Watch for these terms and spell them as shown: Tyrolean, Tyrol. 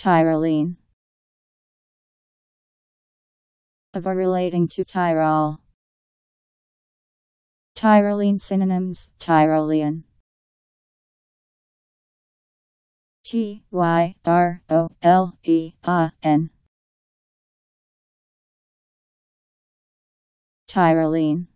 Tyrolean. Of or relating to Tyrol. Tyrolean synonyms: Tyrolean. T-Y-R-O-L-E-A-N. Tyrolean.